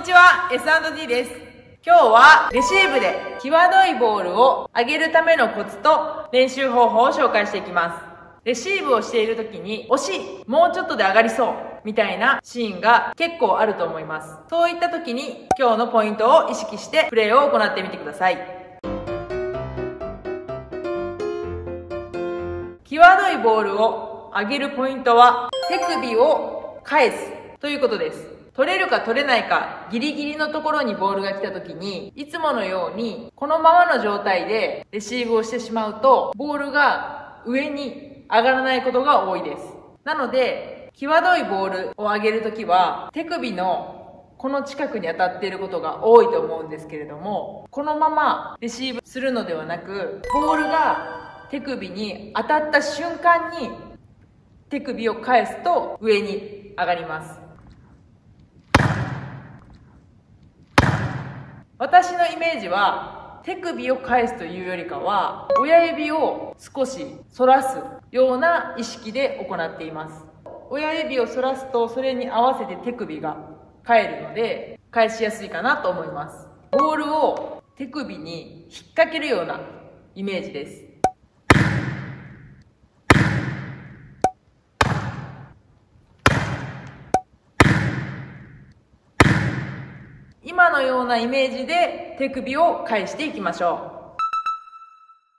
にちは、S&D です。今日はレシーブで際どいボールを上げるためのコツと練習方法を紹介していきます。レシーブをしている時に惜しい、もうちょっとで上がりそうみたいなシーンが結構あると思います。そういった時に今日のポイントを意識してプレーを行ってみてください。際どいボールを上げるポイントは手首を返すということです。取れるか取れないかギリギリのところにボールが来た時に、いつものようにこのままの状態でレシーブをしてしまうとボールが上に上がらないことが多いです。なので際どいボールを上げるときは手首のこの近くに当たっていることが多いと思うんですけれども、このままレシーブするのではなく、ボールが手首に当たった瞬間に手首を返すと上に上がります。私のイメージは手首を返すというよりかは親指を少し反らすような意識で行っています。親指を反らすとそれに合わせて手首が返るので返しやすいかなと思います。ボールを手首に引っ掛けるようなイメージです。今のようなイメージで手首を返していきましょう。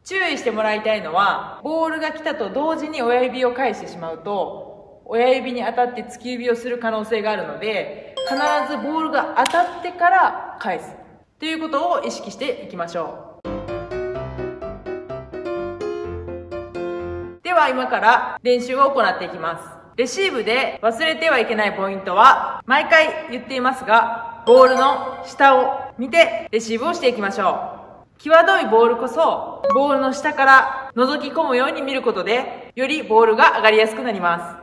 注意してもらいたいのは、ボールが来たと同時に親指を返してしまうと親指に当たって突き指をする可能性があるので、必ずボールが当たってから返すということを意識していきましょう。では今から練習を行っていきます。レシーブで忘れてはいけないポイントは毎回言っていますが、ボールの下を見てレシーブをしていきましょう。際どいボールこそボールの下から覗き込むように見ることで、よりボールが上がりやすくなります。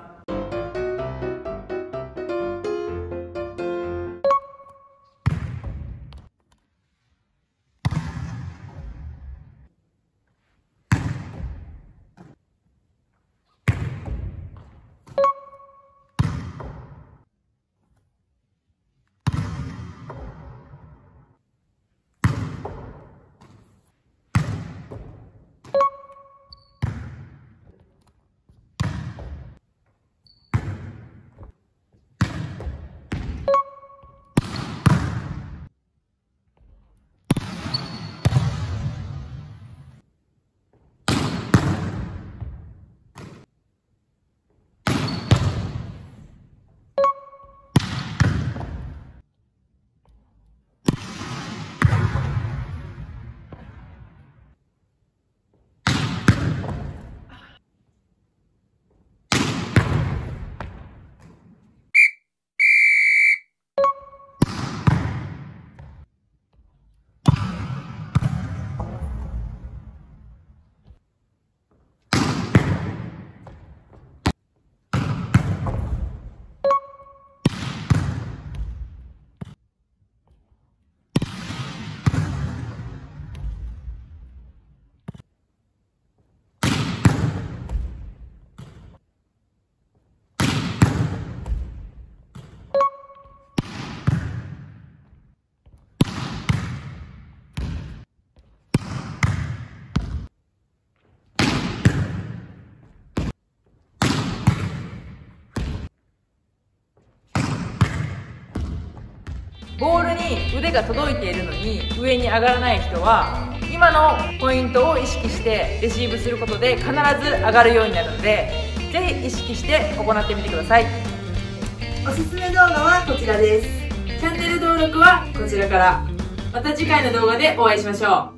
ボールに腕が届いているのに上に上がらない人は、今のポイントを意識してレシーブすることで必ず上がるようになるので、ぜひ意識して行ってみてください。おすすめ動画はこちらです。チャンネル登録はこちらから。また次回の動画でお会いしましょう。